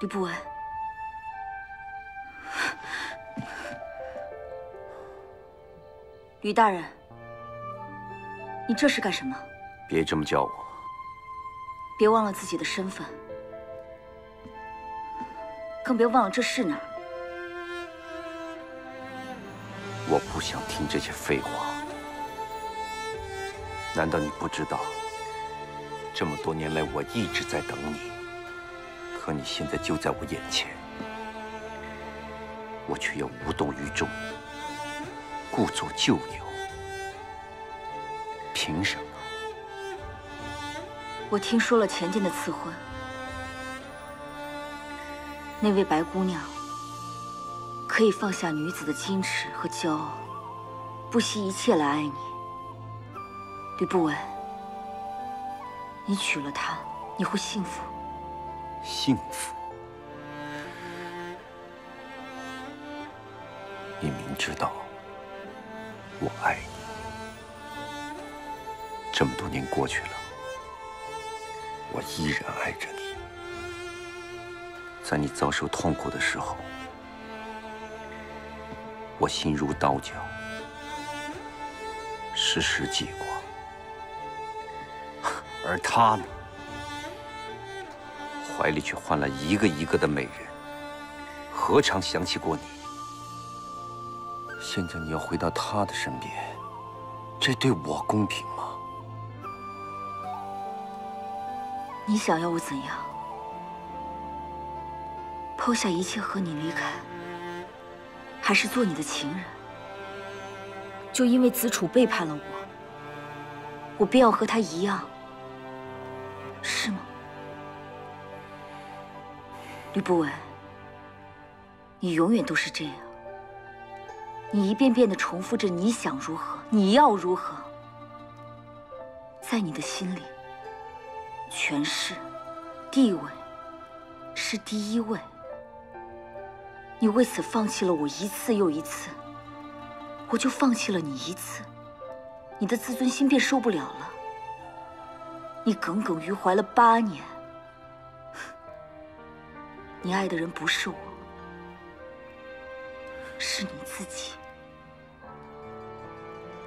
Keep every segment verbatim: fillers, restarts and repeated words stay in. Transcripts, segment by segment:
吕不韦，吕大人，你这是干什么？别这么叫我。别忘了自己的身份，更别忘了这是哪儿。我不想听这些废话。难道你不知道，这么多年来我一直在等你？ 可你现在就在我眼前，我却要无动于衷，故作旧扭，凭什么？我听说了钱家的赐婚，那位白姑娘可以放下女子的矜持和骄傲，不惜一切来爱你。吕不韦，你娶了她，你会幸福。 幸福？你明知道我爱你，这么多年过去了，我依然爱着你。在你遭受痛苦的时候，我心如刀绞，时时记挂。而她呢？ 怀里却换了一个一个的美人，何尝想起过你？现在你要回到他的身边，这对我公平吗？你想要我怎样？抛下一切和你离开，还是做你的情人？就因为子楚背叛了我，我便要和他一样，是吗？ 吕不韦，你永远都是这样，你一遍遍的重复着你想如何，你要如何，在你的心里，权势、地位是第一位。你为此放弃了我一次又一次，我就放弃了你一次，你的自尊心便受不了了。你耿耿于怀了八年。 你爱的人不是我，是你自己。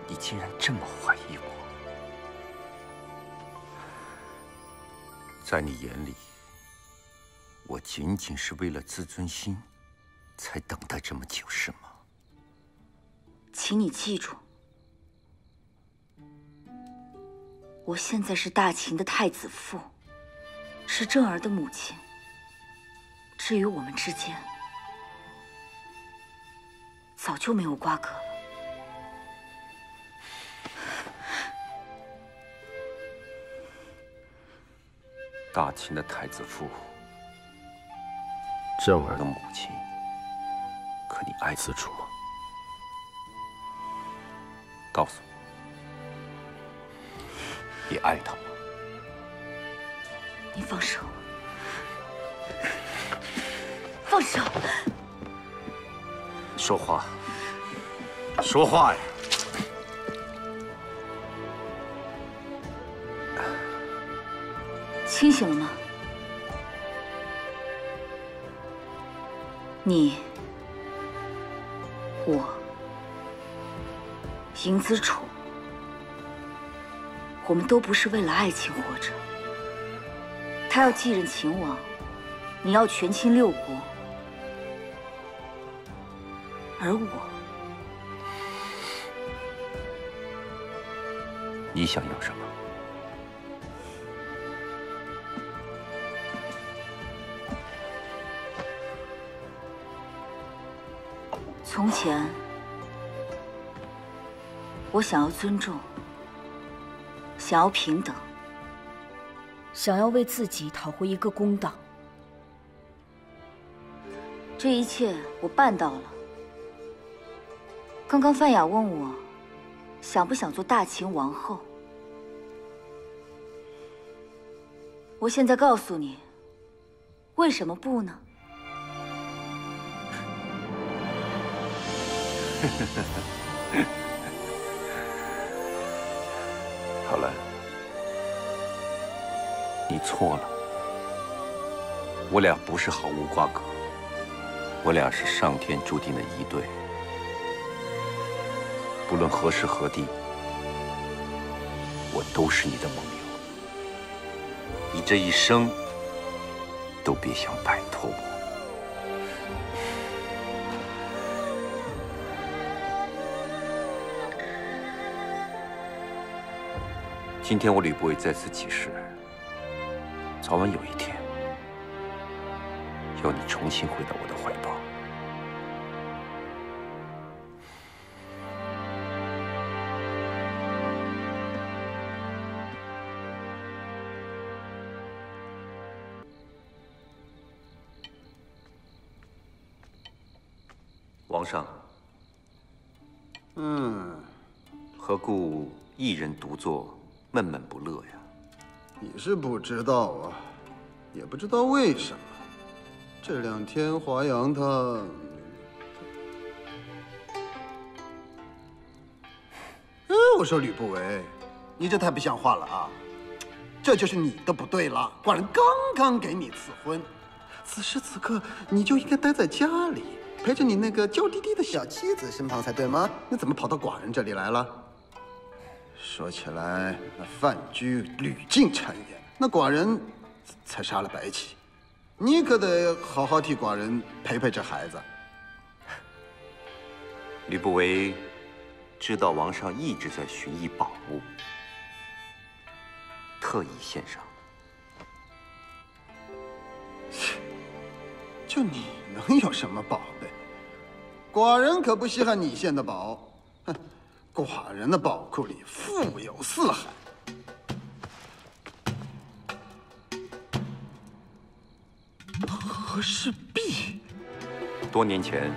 你竟然这么怀疑我，在你眼里，我仅仅是为了自尊心，才等待这么久，是吗？请你记住，我现在是大秦的太子父，是正儿的母亲。 至于我们之间，早就没有瓜葛了。大秦的太子父，正儿的母亲，可你爱子楚吗？告诉我，你爱他吗？你放手。 放手！说话，说话呀！清醒了吗？你、我、嬴子楚，我们都不是为了爱情活着。他要继任秦王，你要权倾六国。 而我，你想要什么？从前，我想要尊重，想要平等，想要为自己讨回一个公道。这一切，我办到了。 刚刚范雅问我，想不想做大秦王后？我现在告诉你，为什么不呢？好了，你错错了，我俩不是毫无瓜葛，我俩是上天注定的一对。不论何时何地，我都是你的盟友。你这一生都别想摆脱我。 今天我吕不韦再次起誓，早晚有一天，要你重新回到我的怀抱。王上，嗯，何故一人独坐？ 闷闷不乐呀！你是不知道啊，也不知道为什么，这两天华阳他……哎，我说吕不韦，你这太不像话了啊！这就是你的不对了。寡人刚刚给你赐婚，此时此刻你就应该待在家里，陪着你那个娇滴滴的小妻子身旁才对吗？你怎么跑到寡人这里来了？ 说起来，那范雎屡尽谗言，那寡人才杀了白起，你可得好好替寡人陪陪这孩子。吕不韦知道王上一直在寻医保木，特意献上。就你能有什么宝贝？寡人可不稀罕你献的宝，哼。 寡人的宝库里富有四海。和氏璧。多年前，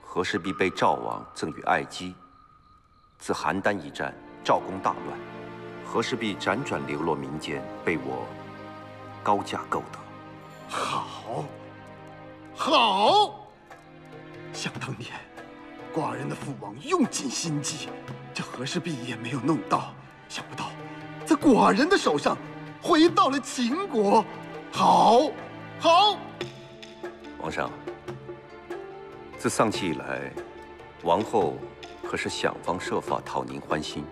和氏璧被赵王赠与爱姬。自邯郸一战，赵公大乱，和氏璧辗转流落民间，被我高价购得。好，好。想当年。 寡人的父王用尽心机，这和氏璧也没有弄到。想不到，在寡人的手上，回到了秦国。好，好。王上，自丧妻以来，王后可是想方设法讨您欢心，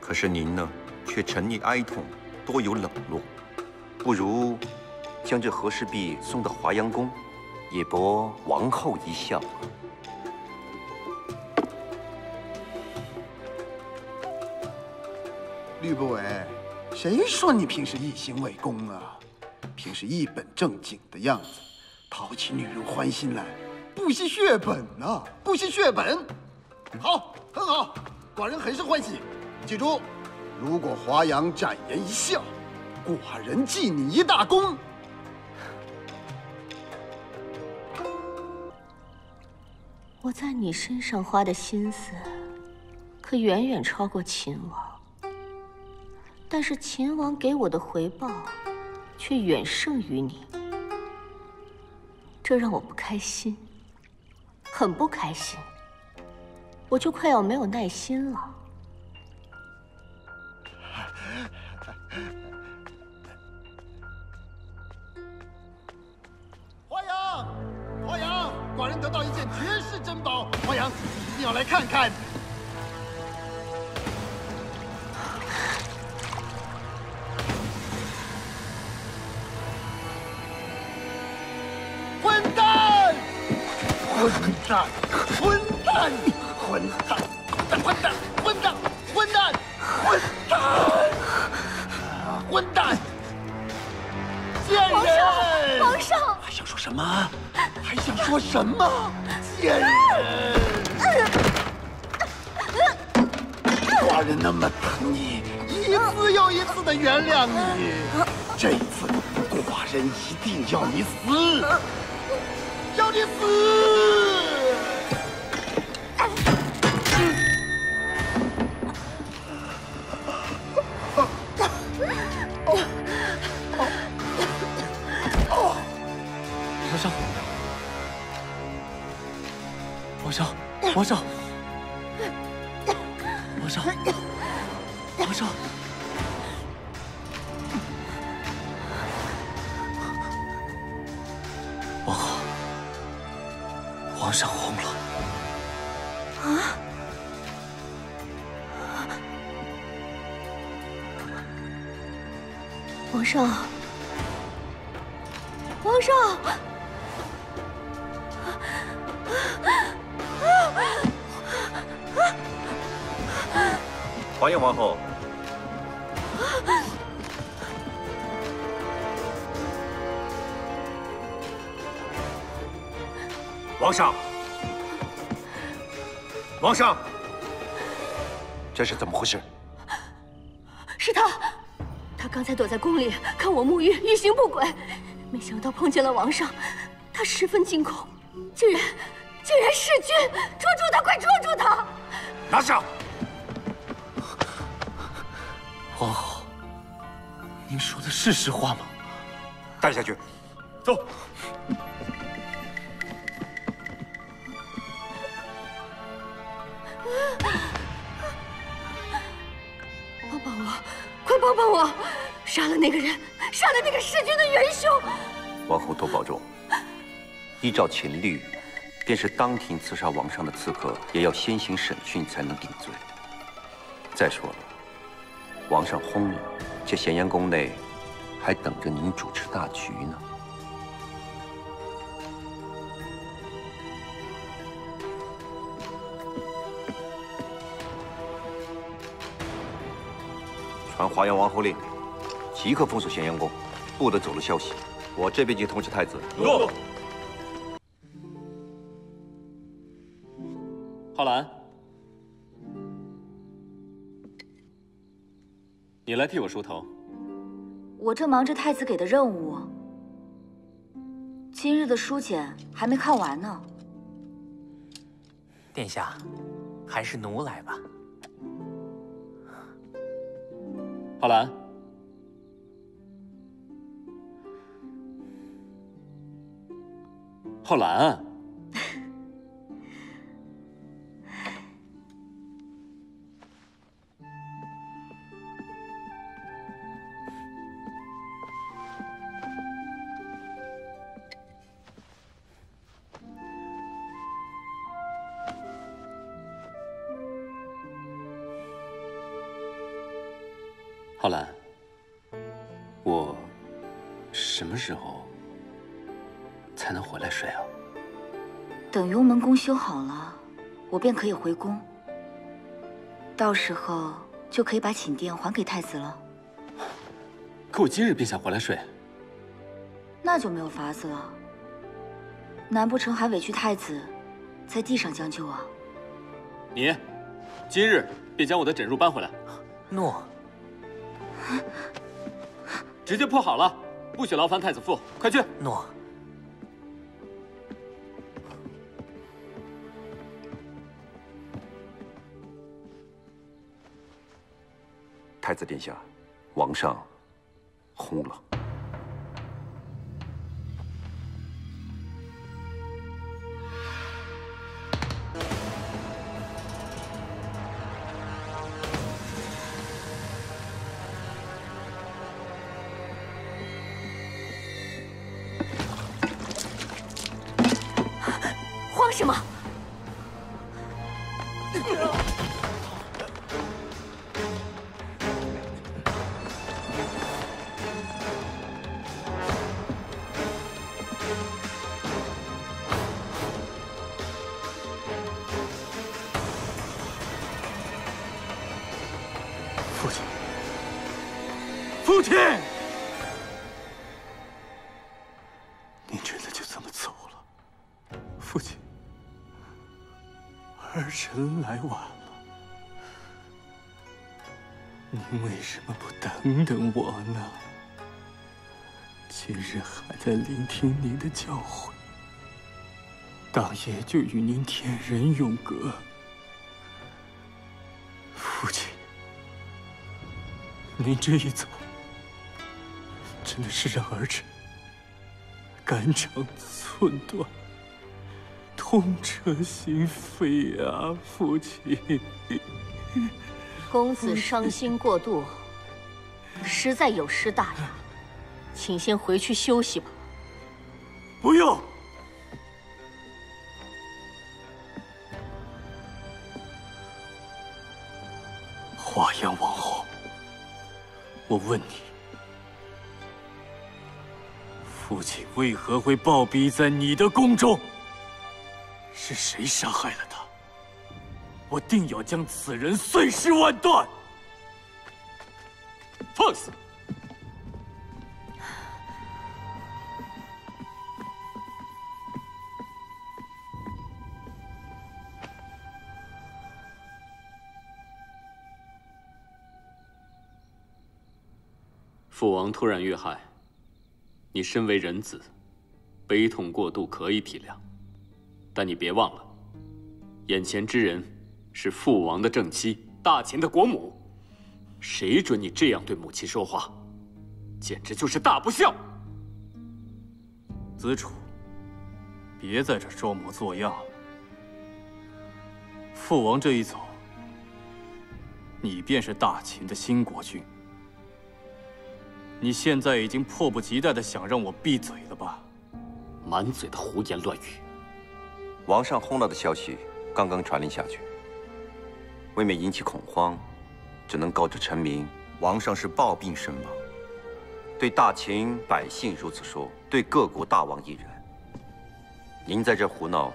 可是您呢，却沉溺哀痛，多有冷落。不如将这和氏璧送到华阳宫，也博王后一笑。 吕不韦，谁说你平时一心为公啊？平时一本正经的样子，讨起女人欢心来，不惜血本啊，不惜血本。好，很好，寡人很是欢喜。记住，如果华阳展颜一笑，寡人记你一大功。我在你身上花的心思，可远远超过秦王。 但是秦王给我的回报，却远胜于你，这让我不开心，很不开心，我就快要没有耐心了。华阳，华阳，寡人得到一件绝世珍宝，华阳，你一定要来看看。 混蛋！混蛋！混蛋！混蛋！混蛋！混蛋！混蛋！混蛋！贱人！皇上！皇上！还想说什么？还想说什么？贱人！寡人那么疼你，一次又一次的原谅你，这一次寡人一定要你死！ 要你死！皇上，皇上，皇上，皇上，皇上。皇上红了。啊！皇上，皇上！ 欢迎皇后。皇上，皇上，这是怎么回事？是他，他刚才躲在宫里看我沐浴，欲行不轨，没想到碰见了王上，他十分惊恐，竟然竟然弑君！捉住他，快捉住他！拿下！ 皇后，您说的是实话吗？带下去，走。帮帮我，快帮帮我！杀了那个人，杀了那个弑君的元凶。皇后多保重。依照秦律，便是当庭刺杀王上的刺客，也要先行审讯才能定罪。再说了。 王上轰了，这咸阳宫内还等着您主持大局呢。传华阳王侯令，即刻封锁咸阳宫，不得走漏消息。我这边即通知太子。诺。浩然。 你来替我梳头。我正忙着太子给的任务，今日的书简还没看完呢。殿下，还是奴来吧。浩然，浩然。 浩然，我什么时候才能回来睡啊？等雍门宫修好了，我便可以回宫。到时候就可以把寝殿还给太子了。可我今日便想回来睡。那就没有法子了。难不成还委屈太子在地上将就啊？你今日便将我的枕褥搬回来。诺。 直接铺好了，不许劳烦太子父。快去！诺。太子殿下，王上轰了。什么？父亲，父亲，您真的就这么走了，父亲。 儿臣来晚了，您为什么不等等我呢？今日还在聆听您的教诲，当夜就与您天人永隔。父亲，您这一走，真的是让儿臣肝肠寸断。 痛彻心扉啊，父亲！公子伤心过度，实在有失大雅，请先回去休息吧。不用，华阳王后，我问你，父亲为何会暴毙在你的宫中？是谁杀害了他？我定要将此人碎尸万段！放肆！ 父王突然遇害，你身为人子，悲痛过度可以体谅，但你别忘了，眼前之人是父王的正妻，大秦的国母，谁准你这样对母亲说话？简直就是大不孝！子楚，别在这装模作样了。父王这一走，你便是大秦的新国君。 你现在已经迫不及待的想让我闭嘴了吧？满嘴的胡言乱语！王上轰炸的消息刚刚传令下去，未免引起恐慌，只能告知臣民：王上是暴病身亡。对大秦百姓如此说，对各国大王亦然。您在这胡闹，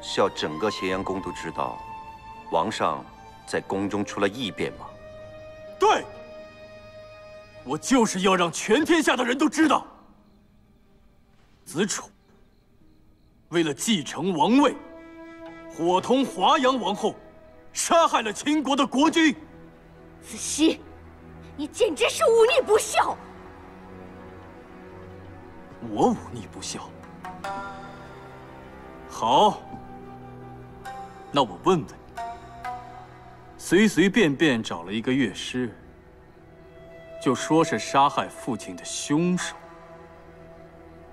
是要整个咸阳宫都知道，王上在宫中出了异变吗？对。 我就是要让全天下的人都知道，子楚为了继承王位，伙同华阳王后，杀害了秦国的国君。子熙，你简直是忤逆不孝！我忤逆不孝？好，那我问问你，随随便便找了一个乐师。 就说是杀害父亲的凶手，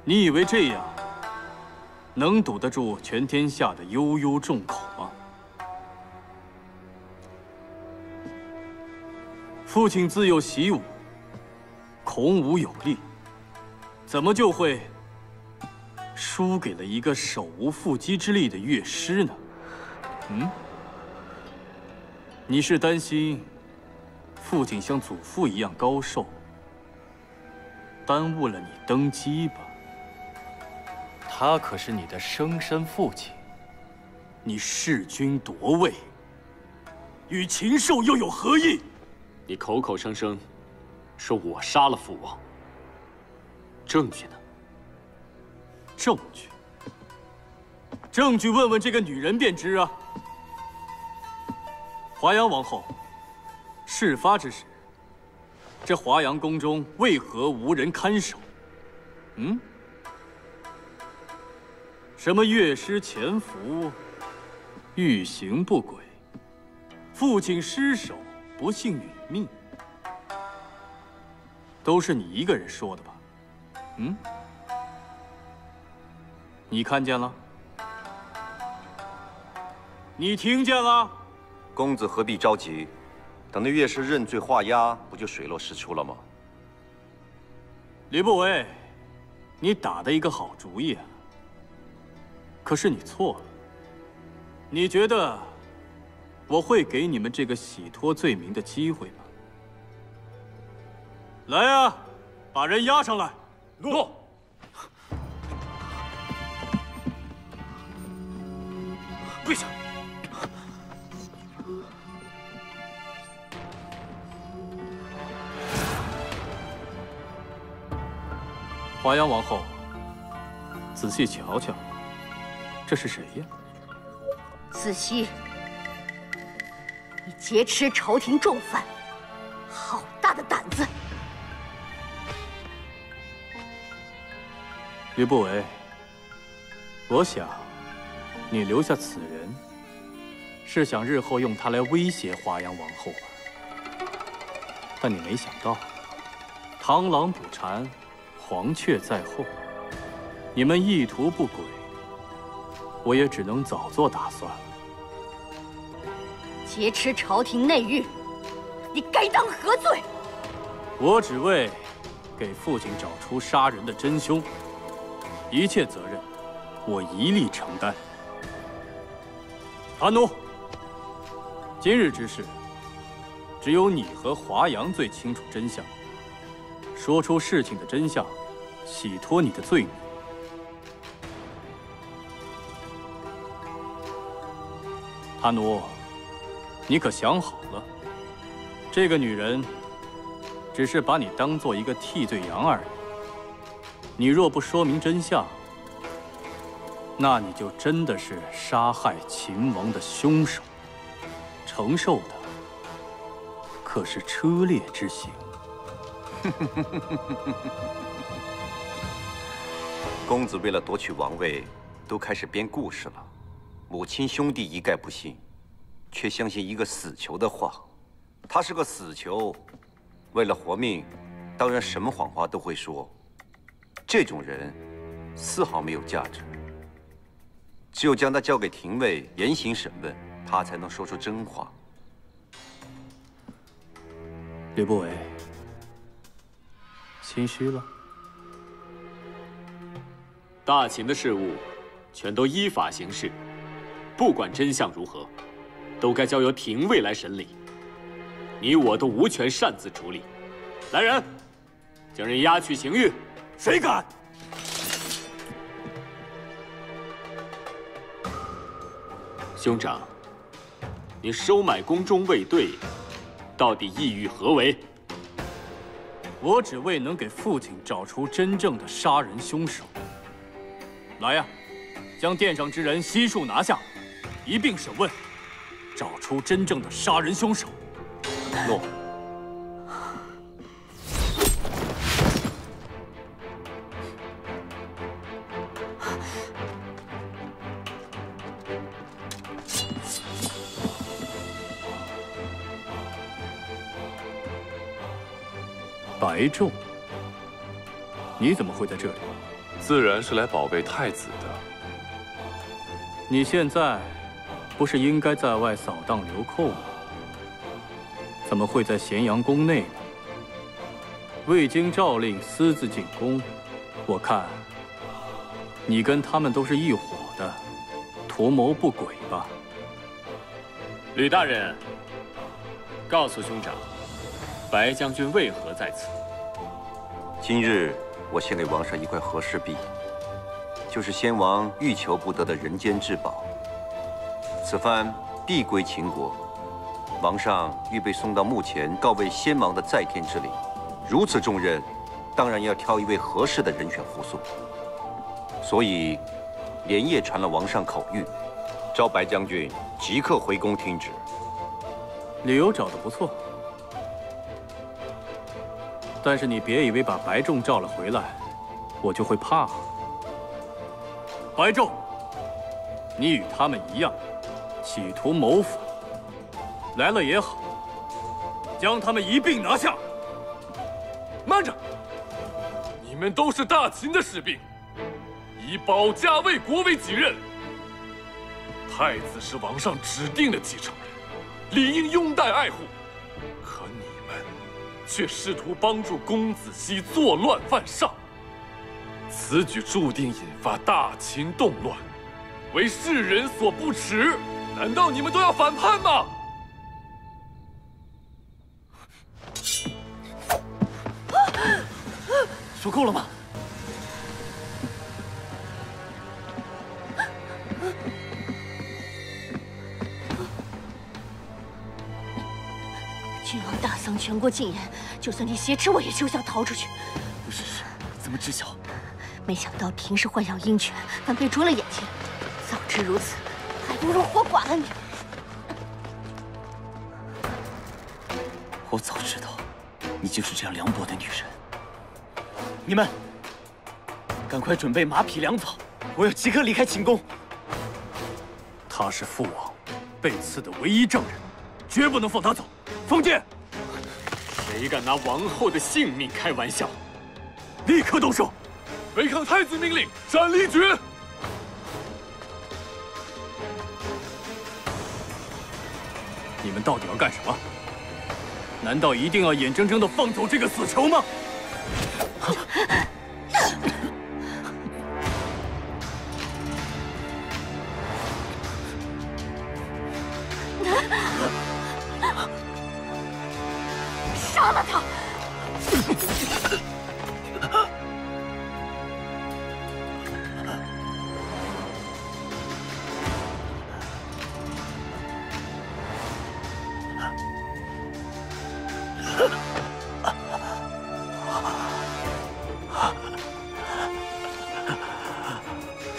你以为这样能堵得住全天下的悠悠众口吗？父亲自幼习武，孔武有力，怎么就会输给了一个手无缚鸡之力的乐师呢？嗯，你是担心？ 父亲像祖父一样高寿，耽误了你登基吧？他可是你的生身父亲，你弑君夺位，与禽兽又有何异？你口口声声说我杀了父王，证据呢？证据？证据？问问这个女人便知啊！华阳王后。 事发之时，这华阳宫中为何无人看守？嗯？什么乐师潜伏，欲行不轨，父亲失手不幸殒命，都是你一个人说的吧？嗯？你看见了？你听见了？公子何必着急？ 等那乐师认罪画押，不就水落石出了吗？吕不韦，你打的一个好主意啊！可是你错了。你觉得我会给你们这个洗脱罪名的机会吗？来啊，把人押上来！诺。 华阳王后，仔细瞧瞧，这是谁呀？子熙，你劫持朝廷重犯，好大的胆子！吕不韦，我想，你留下此人，是想日后用他来威胁华阳王后吧？但你没想到，螳螂捕蝉。 黄雀在后，你们意图不轨，我也只能早做打算了。劫持朝廷内狱，你该当何罪？我只为给父亲找出杀人的真凶，一切责任我一力承担。韩奴，今日之事，只有你和华阳最清楚真相。说出事情的真相，洗脱你的罪名。阿奴，你可想好了？这个女人只是把你当做一个替罪羊而已。你若不说明真相， 那你就真的是杀害秦王的凶手，承受的可是车裂之刑。公子为了夺取王位，都开始编故事了。母亲兄弟一概不信，却相信一个死囚的话。他是个死囚，为了活命，当然什么谎话都会说。这种人丝毫没有价值。 只有将他交给廷尉严刑审问，他才能说出真话。吕不韦，心虚了？大秦的事务，全都依法行事，不管真相如何，都该交由廷尉来审理。你我都无权擅自处理。来人，将人押去刑狱。谁敢？ 兄长，你收买宫中卫队，到底意欲何为？我只为能给父亲找出真正的杀人凶手。来呀，将殿上之人悉数拿下，一并审问，找出真正的杀人凶手。诺。白仲，你怎么会在这里？自然是来保卫太子的。你现在不是应该在外扫荡流寇吗？怎么会在咸阳宫内呢？未经诏令私自进宫，我看你跟他们都是一伙的，图谋不轨吧？吕大人，告诉兄长，白将军为何在此？ 今日我献给王上一块和氏璧，就是先王欲求不得的人间至宝。此番必归秦国，王上预备送到墓前告慰先王的在天之灵。如此重任，当然要挑一位合适的人选护送。所以，连夜传了王上口谕，召白将军即刻回宫听旨。理由找得不错。 但是你别以为把白仲召了回来，我就会怕。白仲，你与他们一样，企图谋反，来了也好，将他们一并拿下。慢着，你们都是大秦的士兵，以保家卫国为己任。太子是王上指定的继承人，理应拥戴爱护。可你们 却试图帮助公子西作乱犯上，此举注定引发大秦动乱，为世人所不齿。难道你们都要反叛吗？说够了吗？秦王大丧，全国禁言。就算你挟持我，也休想逃出去。是是，怎么知晓？没想到平时豢养鹰犬，反被捉了眼睛。早知如此，还不如活剐了你。我早知道，你就是这样凉薄的女人。你们，赶快准备马匹粮草，我要即刻离开秦宫。他是父王被刺的唯一证人，绝不能放他走。 封建，谁敢拿王后的性命开玩笑？立刻动手！违抗太子命令，斩立决！你们到底要干什么？难道一定要眼睁睁地放走这个死囚吗？杀了他！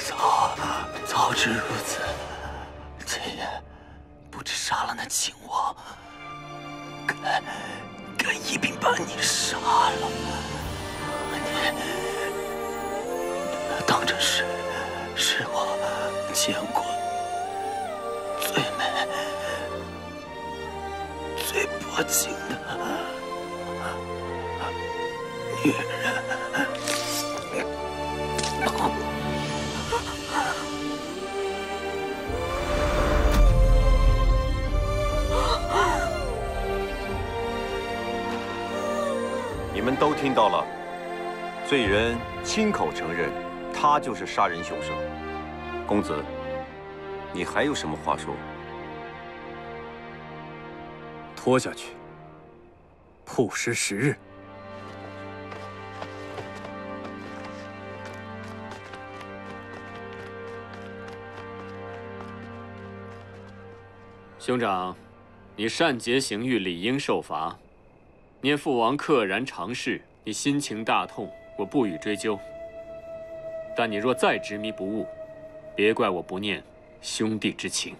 早早知如此，今夜不知杀了那秦王，该该一并把你杀了。你当真是是我见过最美、最薄情的女人。 你们都听到了，罪人亲口承认，他就是杀人凶手。公子，你还有什么话说？拖下去，曝尸十日。兄长，你擅劫刑狱，理应受罚。 念父王溘然长逝，你心情大痛，我不予追究。但你若再执迷不悟，别怪我不念兄弟之情。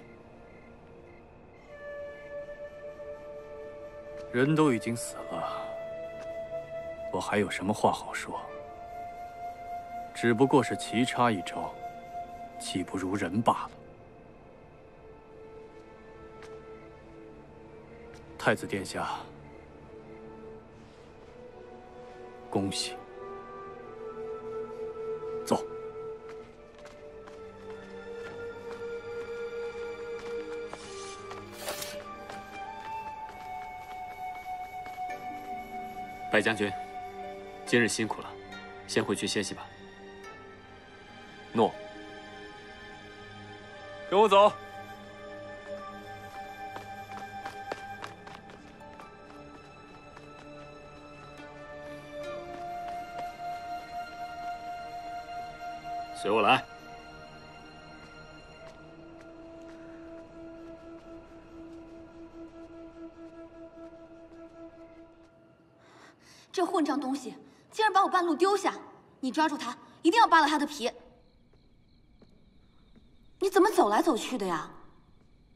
人都已经死了，我还有什么话好说？只不过是棋差一招，技不如人罢了。太子殿下。 恭喜！走。白将军，今日辛苦了，先回去歇息吧。诺。跟我走。 随我来。这混账东西竟然把我半路丢下！你抓住他，一定要扒了他的皮！你怎么走来走去的呀？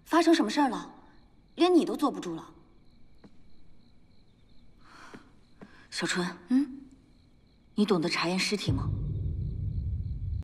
发生什么事儿了？连你都坐不住了。小春，嗯，你懂得查验尸体吗？